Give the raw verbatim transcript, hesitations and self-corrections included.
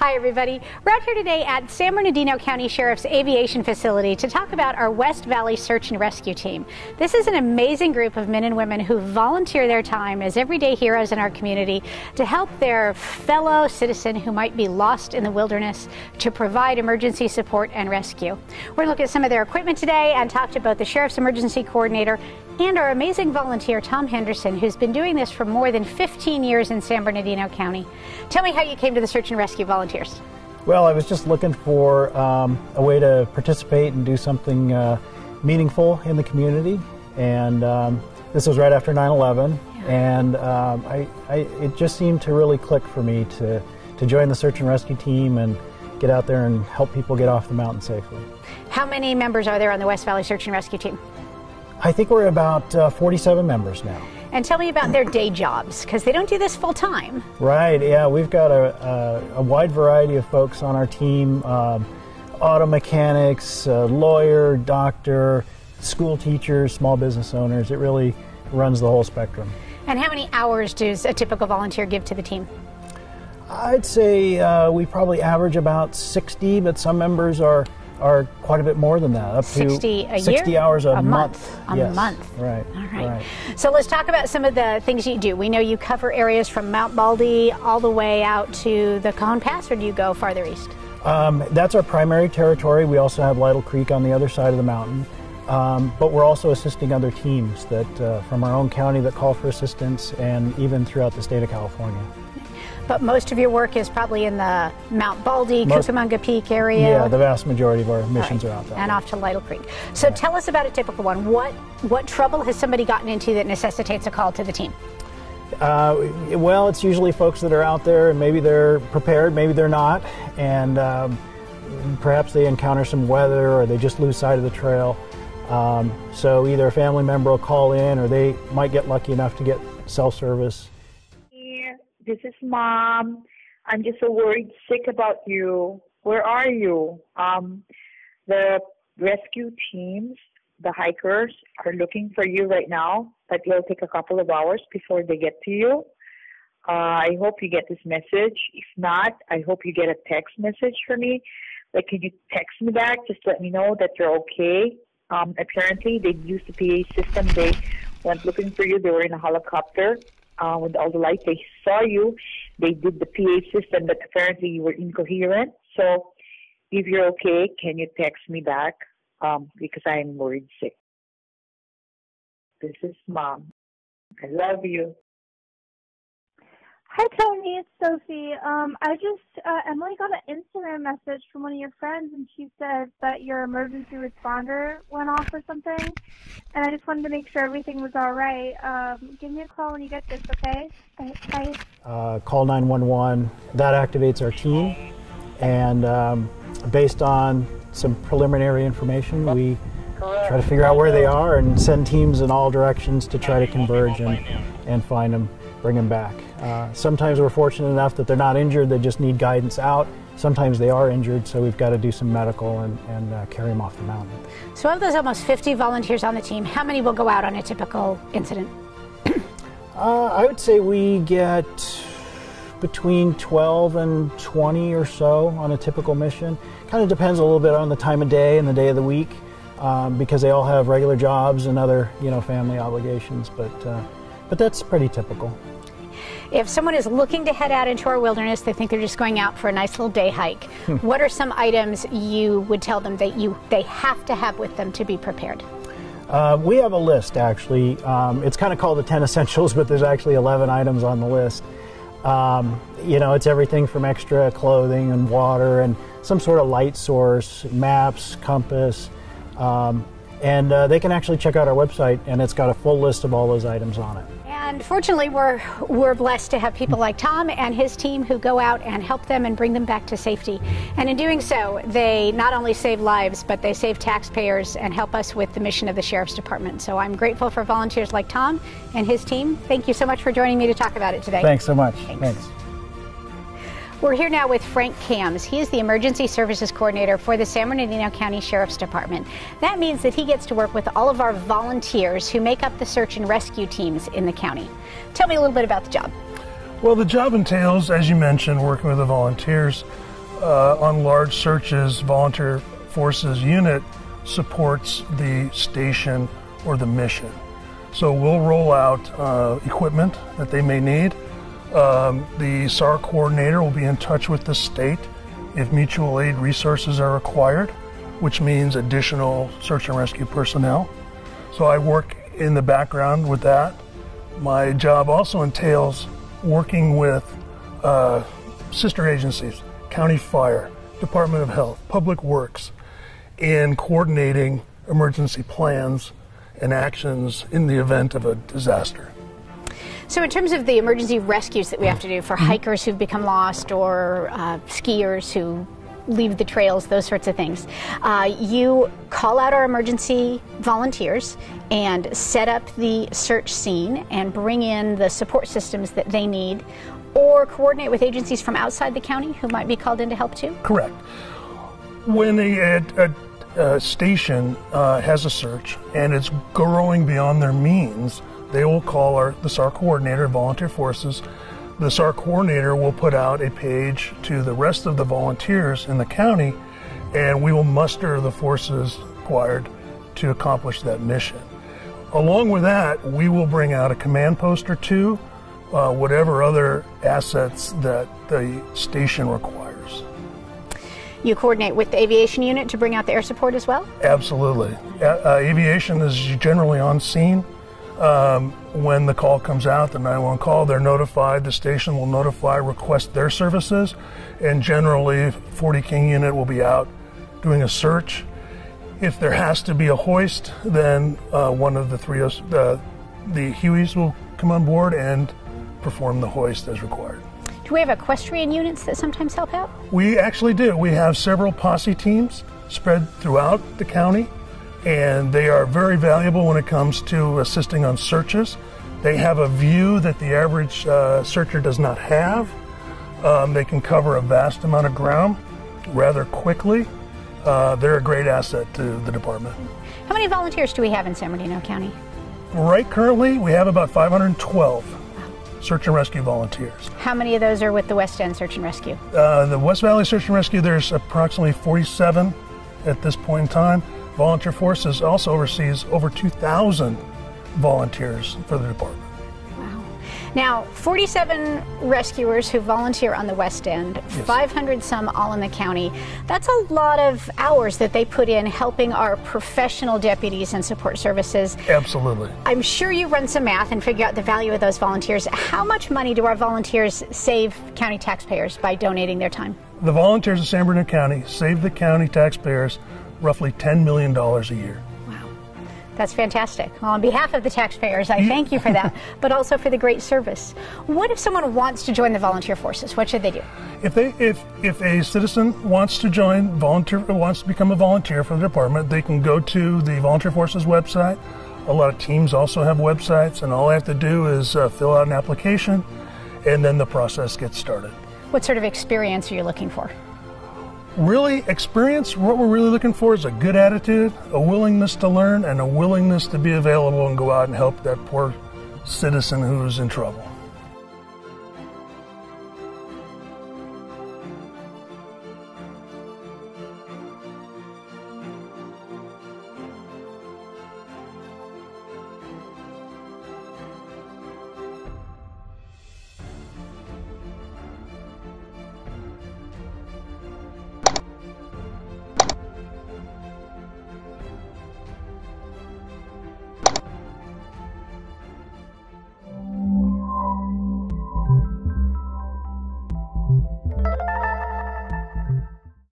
Hi everybody, we're out here today at San Bernardino County Sheriff's Aviation Facility to talk about our West Valley Search and Rescue Team. This is an amazing group of men and women who volunteer their time as everyday heroes in our community to help their fellow citizen who might be lost in the wilderness, to provide emergency support and rescue. We're going to look at some of their equipment today and talk to both the Sheriff's Emergency Coordinator and our amazing volunteer Tom Henderson, who's been doing this for more than fifteen years in San Bernardino County. Tell me how you came to the search and rescue volunteers. Well, I was just looking for um, a way to participate and do something uh, meaningful in the community, and um, this was right after nine eleven, yeah. and um, I, I, it just seemed to really click for me to, to join the search and rescue team and get out there and help people get off the mountain safely. How many members are there on the West Valley Search and Rescue Team? I think we're about uh, forty-seven members now. And tell me about their day jobs, because they don't do this full time. Right, yeah, we've got a, a, a wide variety of folks on our team, um, auto mechanics, uh, lawyer, doctor, school teachers, small business owners. It really runs the whole spectrum. And how many hours does a typical volunteer give to the team? I'd say uh, we probably average about sixty, but some members are are quite a bit more than that, up to sixty, a sixty year? hours a, a month. month. A yes. month. Right. All right. right. So let's talk about some of the things you do. We know you cover areas from Mount Baldy all the way out to the Cajon Pass, or do you go farther east? Um, that's our primary territory. We also have Lytle Creek on the other side of the mountain, um, but we're also assisting other teams that uh, from our own county that call for assistance, and even throughout the state of California. But most of your work is probably in the Mount Baldy, most, Cucamonga Peak area. Yeah, the vast majority of our missions right. are out there. And way. off to Lytle Creek. So right. tell us about a typical one. What what trouble has somebody gotten into that necessitates a call to the team? Uh, well, it's usually folks that are out there, and maybe they're prepared, maybe they're not, and um, perhaps they encounter some weather, or they just lose sight of the trail. Um, so either a family member will call in, or they might get lucky enough to get cell service. This is Mom. I'm just so worried, sick about you. Where are you? Um, the rescue teams, the hikers, are looking for you right now, but it'll take a couple of hours before they get to you. Uh, I hope you get this message. If not, I hope you get a text message for me. Like, can you text me back? Just let me know that you're okay. Um, apparently, they used the P A system. They went looking for you. They were in a helicopter. Uh, with all the lights, they saw you. They did the P A system, but apparently you were incoherent. So if you're okay, can you text me back? Um, because I'm worried sick. This is Mom. I love you. Hi, Tony. It's Sophie. Um, I just, uh, Emily got an Instagram message from one of your friends, and she said that your emergency responder went off or something, and I just wanted to make sure everything was all right. Um, give me a call when you get this, okay? Bye. Uh, call nine one one. That activates our team, and um, based on some preliminary information, we try to figure out where they are and send teams in all directions to try to converge and, and find them, bring them back. Uh, sometimes we're fortunate enough that they're not injured, they just need guidance out. Sometimes they are injured, so we've got to do some medical and, and uh, carry them off the mountain. So of those almost fifty volunteers on the team, how many will go out on a typical incident? uh, I would say we get between twelve and twenty or so on a typical mission. Kind of depends a little bit on the time of day and the day of the week, um, because they all have regular jobs and other, you know, family obligations, but, uh, but that's pretty typical. If someone is looking to head out into our wilderness, they think they're just going out for a nice little day hike, what are some items you would tell them that you they have to have with them to be prepared? Uh, we have a list, actually. Um, it's kind of called the ten essentials, but there's actually eleven items on the list. Um, you know, it's everything from extra clothing and water and some sort of light source, maps, compass, um, and uh, they can actually check out our website, and it's got a full list of all those items on it. And fortunately, we're, we're blessed to have people like Tom and his team who go out and help them and bring them back to safety. And in doing so, they not only save lives, but they save taxpayers and help us with the mission of the Sheriff's Department. So I'm grateful for volunteers like Tom and his team. Thank you so much for joining me to talk about it today. Thanks so much. Thanks. Thanks. We're here now with Frank Kams. He is the Emergency Services Coordinator for the San Bernardino County Sheriff's Department. That means that he gets to work with all of our volunteers who make up the search and rescue teams in the county. Tell me a little bit about the job. Well, the job entails, as you mentioned, working with the volunteers uh, on large searches, volunteer forces unit supports the station or the mission. So we'll roll out uh, equipment that they may need. Um, the S A R coordinator will be in touch with the state if mutual aid resources are required, which means additional search and rescue personnel. So I work in the background with that. My job also entails working with uh, sister agencies, county fire, Department of Health, Public Works, in coordinating emergency plans and actions in the event of a disaster. So in terms of the emergency rescues that we have to do for hikers who've become lost or uh, skiers who leave the trails, those sorts of things, uh, you call out our emergency volunteers and set up the search scene and bring in the support systems that they need, or coordinate with agencies from outside the county who might be called in to help too? Correct. When a, a, a station uh, has a search and it's growing beyond their means, they will call our, the S A R coordinator, volunteer forces. The S A R coordinator will put out a page to the rest of the volunteers in the county, and we will muster the forces required to accomplish that mission. Along with that, we will bring out a command post or two, uh, whatever other assets that the station requires. You coordinate with the aviation unit to bring out the air support as well? Absolutely. Uh, aviation is generally on scene. Um, when the call comes out, the nine one one call, they're notified, the station will notify, request their services, and generally forty King unit will be out doing a search. If there has to be a hoist, then uh, one of the three, uh, the Hueys will come on board and perform the hoist as required. Do we have equestrian units that sometimes help out? We actually do. We have several posse teams spread throughout the county, and they are very valuable when it comes to assisting on searches. They have a view that the average uh, searcher does not have. Um, they can cover a vast amount of ground rather quickly. Uh, they're a great asset to the department. How many volunteers do we have in San Bernardino County? Right currently, we have about five hundred twelve search and rescue volunteers. How many of those are with the West End Search and Rescue? Uh, the West Valley Search and Rescue, there's approximately forty-seven at this point in time. Volunteer Forces also oversees over two thousand volunteers for the department. Wow. Now, forty-seven rescuers who volunteer on the West End, yes. five hundred some all in the county. That's a lot of hours that they put in helping our professional deputies and support services. Absolutely. I'm sure you run some math and figure out the value of those volunteers. How much money do our volunteers save county taxpayers by donating their time? The volunteers of San Bernardino County save the county taxpayers roughly ten million dollars a year. Wow, that's fantastic. Well, on behalf of the taxpayers, I thank you for that, but also for the great service. What if someone wants to join the volunteer forces? What should they do? If they, if if a citizen wants to join volunteer, wants to become a volunteer for the department, they can go to the volunteer forces website. A lot of teams also have websites, and all they have to do is uh, fill out an application, and then the process gets started. What sort of experience are you looking for? Really, experience, what we're really looking for is a good attitude, a willingness to learn, and a willingness to be available and go out and help that poor citizen who's in trouble.